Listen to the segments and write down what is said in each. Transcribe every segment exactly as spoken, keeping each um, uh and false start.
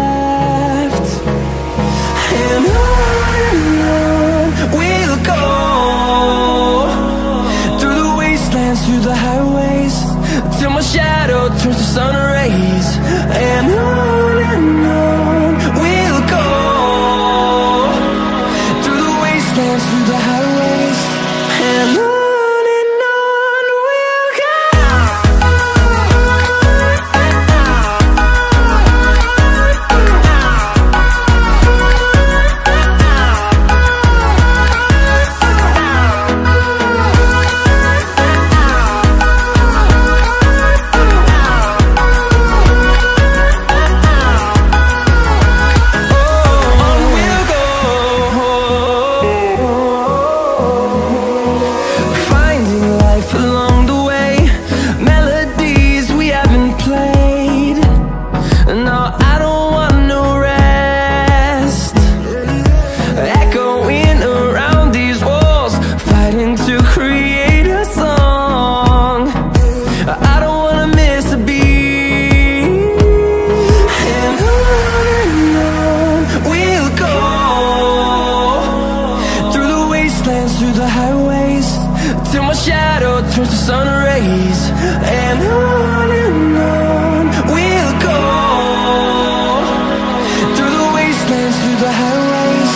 left. And on we'll go, through the wastelands, through the highways, till my shadow turns to sun rays. And on and on we'll go, through the wastelands, through the highways, and on. Through the highways, till my shadow turns to sun rays. And on and on we'll go, through the wastelands, through the highways,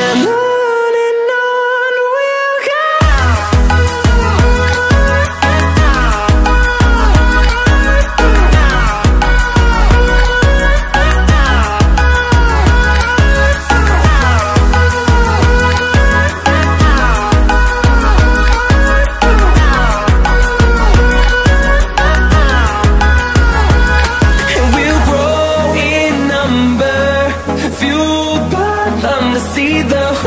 and on. See the